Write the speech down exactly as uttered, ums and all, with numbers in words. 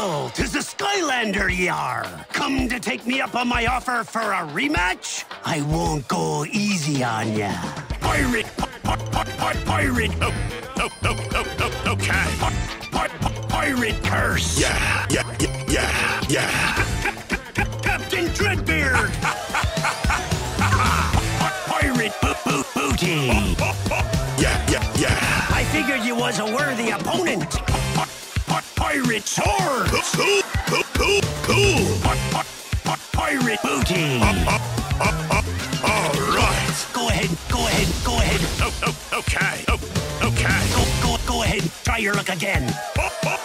Well, 'tis a Skylander ye are. Come to take me up on my offer for a rematch? I won't go easy on ya. Pirate, pirate, oh, oh, oh, oh, oh, okay. Pirate curse. Yeah, yeah, yeah, yeah, yeah. Captain Dreadbeard. Pirate booty. Yeah, yeah, yeah. I figured you was a worthy opponent. Pirate sword! Cool, cool, cool, cool! Pirate booty! All right! Go ahead, go ahead, go ahead! Oh, oh, okay, oh, okay! Go, go, go ahead, try your luck again! Oh, oh.